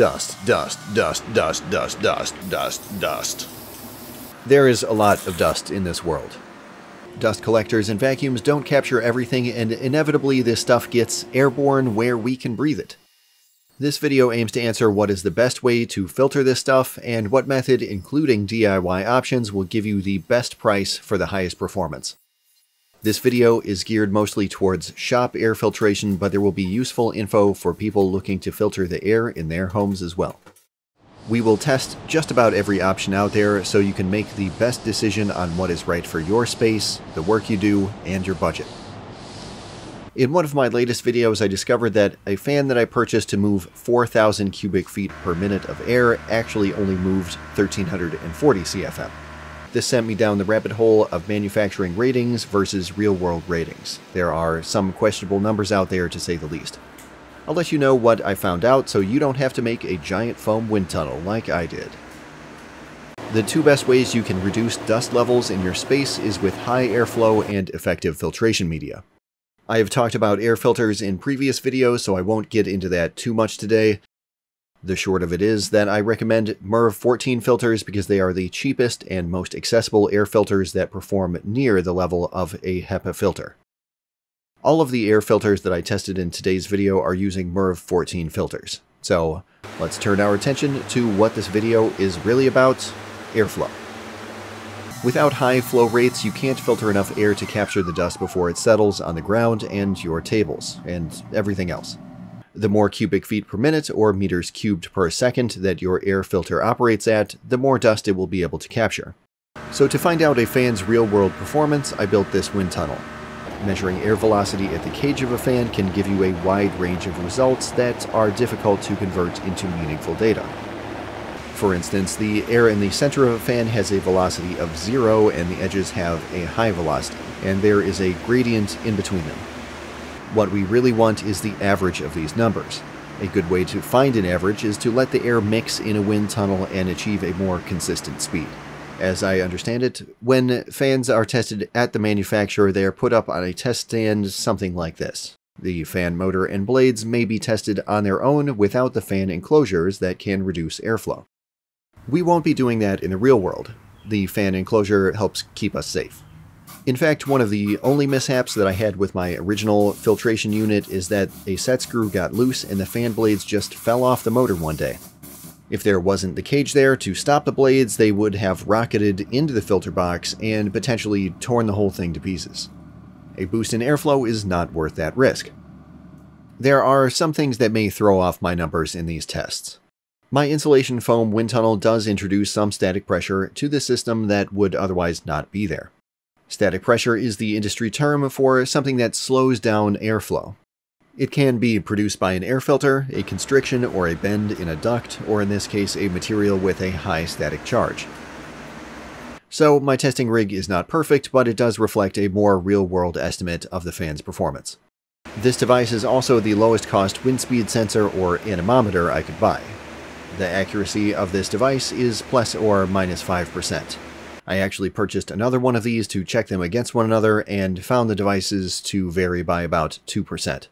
dust, dust, dust, dust, dust, dust, dust, dust. There is a lot of dust in this world. Dust collectors and vacuums don't capture everything, and inevitably this stuff gets airborne where we can breathe it. This video aims to answer what is the best way to filter this stuff and what method, including DIY options, will give you the best price for the highest performance. This video is geared mostly towards shop air filtration, but there will be useful info for people looking to filter the air in their homes as well. We will test just about every option out there so you can make the best decision on what is right for your space, the work you do, and your budget. In one of my latest videos, I discovered that a fan that I purchased to move 4,000 cubic feet per minute of air actually only moved 1,340 CFM. This sent me down the rabbit hole of manufacturing ratings versus real-world ratings. There are some questionable numbers out there, to say the least. I'll let you know what I found out so you don't have to make a giant foam wind tunnel like I did. The two best ways you can reduce dust levels in your space is with high airflow and effective filtration media. I have talked about air filters in previous videos, so I won't get into that too much today. The short of it is that I recommend MERV-14 filters because they are the cheapest and most accessible air filters that perform near the level of a HEPA filter. All of the air filters that I tested in today's video are using MERV-14 filters. So let's turn our attention to what this video is really about, airflow. Without high flow rates, you can't filter enough air to capture the dust before it settles on the ground and your tables and everything else. The more cubic feet per minute or meters cubed per second that your air filter operates at, the more dust it will be able to capture. So to find out a fan's real-world performance, I built this wind tunnel. Measuring air velocity at the cage of a fan can give you a wide range of results that are difficult to convert into meaningful data. For instance, the air in the center of a fan has a velocity of 0 and the edges have a high velocity, and there is a gradient in between them. What we really want is the average of these numbers. A good way to find an average is to let the air mix in a wind tunnel and achieve a more consistent speed. As I understand it, when fans are tested at the manufacturer, they are put up on a test stand something like this. The fan motor and blades may be tested on their own without the fan enclosures that can reduce airflow. We won't be doing that in the real world. The fan enclosure helps keep us safe. In fact, one of the only mishaps that I had with my original filtration unit is that a set screw got loose and the fan blades just fell off the motor one day. If there wasn't the cage there to stop the blades, they would have rocketed into the filter box and potentially torn the whole thing to pieces. A boost in airflow is not worth that risk. There are some things that may throw off my numbers in these tests. My insulation foam wind tunnel does introduce some static pressure to the system that would otherwise not be there. Static pressure is the industry term for something that slows down airflow. It can be produced by an air filter, a constriction or a bend in a duct, or in this case a material with a high static charge. So my testing rig is not perfect, but it does reflect a more real-world estimate of the fan's performance. This device is also the lowest cost wind speed sensor or anemometer I could buy. The accuracy of this device is plus or minus 5%. I actually purchased another one of these to check them against one another and found the devices to vary by about 2%.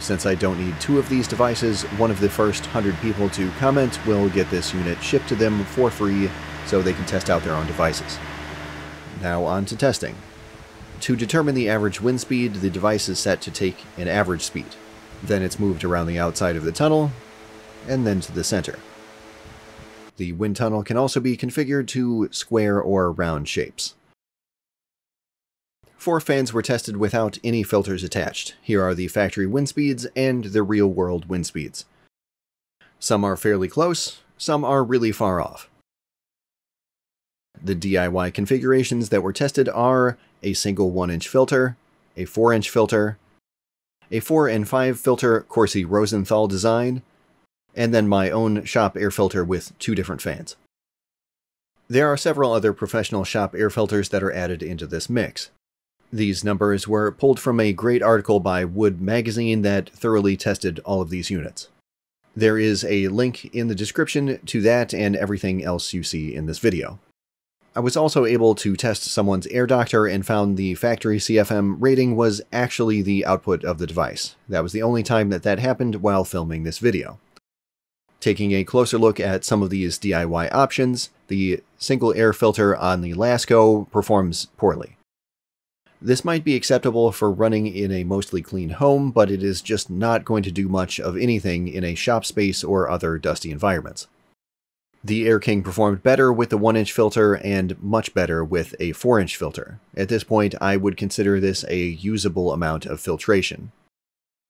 Since I don't need two of these devices, one of the first 100 people to comment will get this unit shipped to them for free so they can test out their own devices. Now on to testing. To determine the average wind speed, the device is set to take an average speed. Then it's moved around the outside of the tunnel, and then to the center. The wind tunnel can also be configured to square or round shapes. 4 fans were tested without any filters attached. Here are the factory wind speeds and the real-world wind speeds. Some are fairly close, some are really far off. The DIY configurations that were tested are a single 1-inch filter, a 4-inch filter, a 4 and 5 filter Corsi-Rosenthal design, and then my own shop air filter with 2 different fans. There are several other professional shop air filters that are added into this mix. These numbers were pulled from a great article by Wood Magazine that thoroughly tested all of these units. There is a link in the description to that and everything else you see in this video. I was also able to test someone's Air Doctor and found the factory CFM rating was actually the output of the device. That was the only time that happened while filming this video. Taking a closer look at some of these DIY options, the single air filter on the Lasko performs poorly. This might be acceptable for running in a mostly clean home, but it is just not going to do much of anything in a shop space or other dusty environments. The Air King performed better with the 1-inch filter and much better with a 4-inch filter. At this point, I would consider this a usable amount of filtration.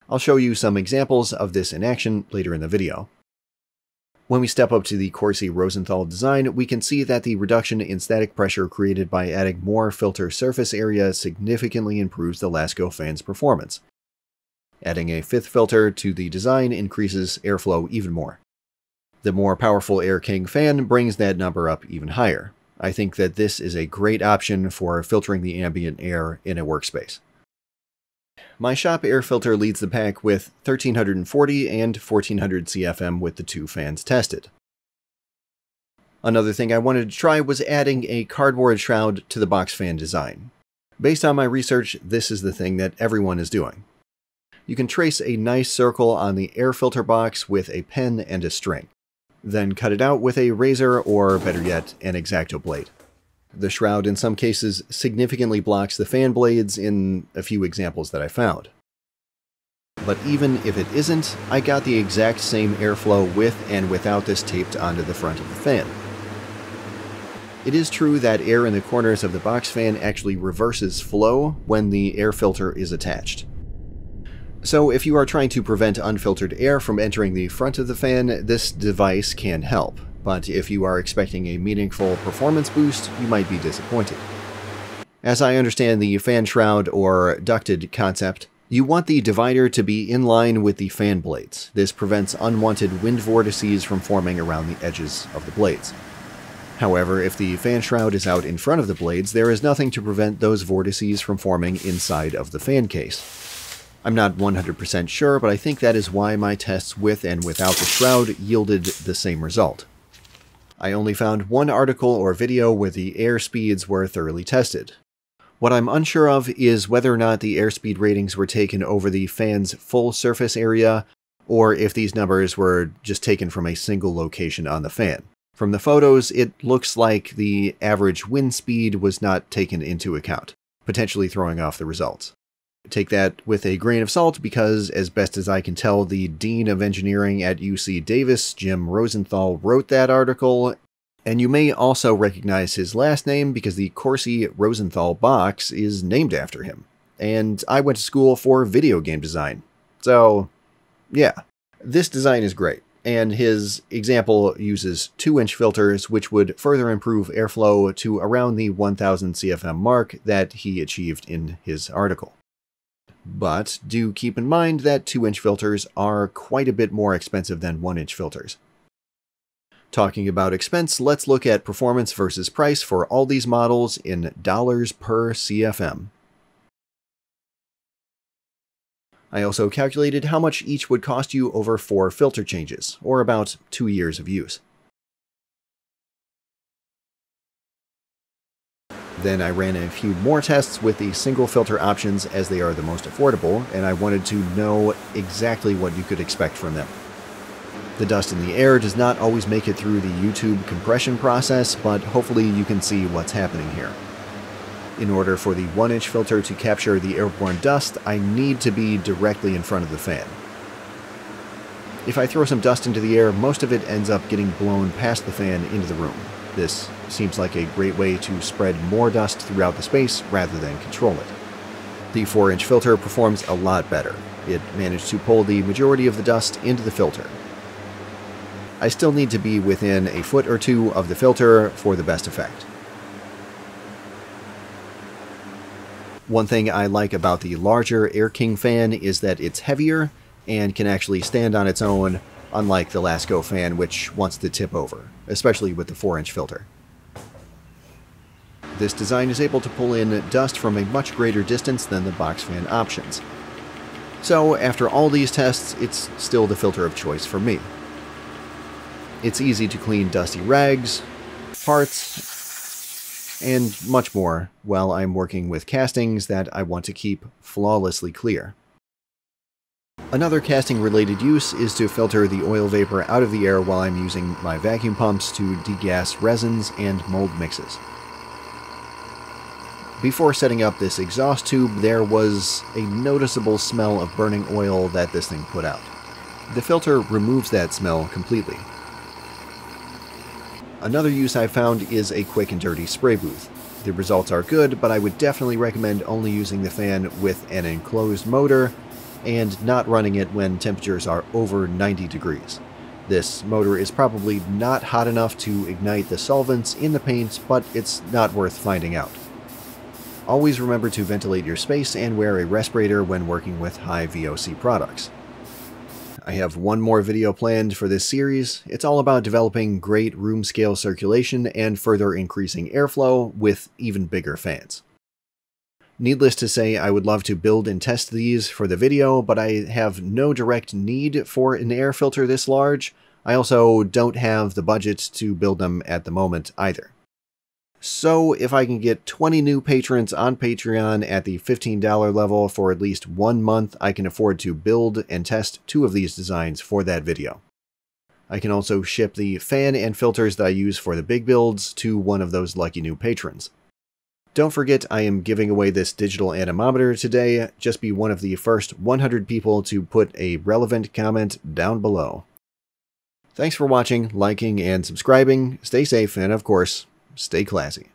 I'll show you some examples of this in action later in the video. When we step up to the Corsi-Rosenthal design, we can see that the reduction in static pressure created by adding more filter surface area significantly improves the Lasko fan's performance. Adding a 5th filter to the design increases airflow even more. The more powerful Air King fan brings that number up even higher. I think that this is a great option for filtering the ambient air in a workspace. My shop air filter leads the pack with 1340 and 1400 CFM with the 2 fans tested. Another thing I wanted to try was adding a cardboard shroud to the box fan design. Based on my research, this is the thing that everyone is doing. You can trace a nice circle on the air filter box with a pen and a string. Then cut it out with a razor or, better yet, an X-Acto blade. The shroud in some cases significantly blocks the fan blades in a few examples that I found. But even if it isn't, I got the exact same airflow with and without this taped onto the front of the fan. It is true that air in the corners of the box fan actually reverses flow when the air filter is attached. So if you are trying to prevent unfiltered air from entering the front of the fan, this device can help. But if you are expecting a meaningful performance boost, you might be disappointed. As I understand the fan shroud or ducted concept, you want the divider to be in line with the fan blades. This prevents unwanted wind vortices from forming around the edges of the blades. However, if the fan shroud is out in front of the blades, there is nothing to prevent those vortices from forming inside of the fan case. I'm not 100% sure, but I think that is why my tests with and without the shroud yielded the same result. I only found one article or video where the air speeds were thoroughly tested. What I'm unsure of is whether or not the airspeed ratings were taken over the fan's full surface area, or if these numbers were just taken from a single location on the fan. From the photos, it looks like the average wind speed was not taken into account, potentially throwing off the results. Take that with a grain of salt because, as best as I can tell, the Dean of Engineering at UC Davis, Jim Rosenthal, wrote that article, and you may also recognize his last name because the Corsi-Rosenthal box is named after him. And I went to school for video game design. So, yeah. This design is great, and his example uses 2-inch filters, which would further improve airflow to around the 1000 CFM mark that he achieved in his article. But do keep in mind that 2-inch filters are quite a bit more expensive than 1-inch filters. Talking about expense, let's look at performance versus price for all these models in dollars per CFM. I also calculated how much each would cost you over 4 filter changes, or about 2 years of use. Then I ran a few more tests with the single filter options as they are the most affordable, and I wanted to know exactly what you could expect from them. The dust in the air does not always make it through the YouTube compression process, but hopefully you can see what's happening here. In order for the 1-inch filter to capture the airborne dust, I need to be directly in front of the fan. If I throw some dust into the air, most of it ends up getting blown past the fan into the room. This seems like a great way to spread more dust throughout the space rather than control it. The 4-inch filter performs a lot better. It managed to pull the majority of the dust into the filter. I still need to be within a foot or two of the filter for the best effect. One thing I like about the larger Air King fan is that it's heavier and can actually stand on its own, unlike the Lasko fan, which wants to tip over, especially with the 4-inch filter. This design is able to pull in dust from a much greater distance than the box fan options. So after all these tests, it's still the filter of choice for me. It's easy to clean dusty rags, parts, and much more while I'm working with castings that I want to keep flawlessly clear. Another casting-related use is to filter the oil vapor out of the air while I'm using my vacuum pumps to degas resins and mold mixes. Before setting up this exhaust tube, there was a noticeable smell of burning oil that this thing put out. The filter removes that smell completely. Another use I found is a quick and dirty spray booth. The results are good, but I would definitely recommend only using the fan with an enclosed motor and not running it when temperatures are over 90 degrees. This motor is probably not hot enough to ignite the solvents in the paint, but it's not worth finding out. Always remember to ventilate your space and wear a respirator when working with high VOC products. I have one more video planned for this series. It's all about developing great room scale circulation and further increasing airflow with even bigger fans. Needless to say, I would love to build and test these for the video, but I have no direct need for an air filter this large. I also don't have the budget to build them at the moment either. So if I can get 20 new patrons on Patreon at the $15 level for at least 1 month, I can afford to build and test 2 of these designs for that video. I can also ship the fan and filters that I use for the big builds to one of those lucky new patrons. Don't forget, I am giving away this digital anemometer today. Just be one of the first 100 people to put a relevant comment down below. Thanks for watching, liking, and subscribing. Stay safe, and of course, stay classy.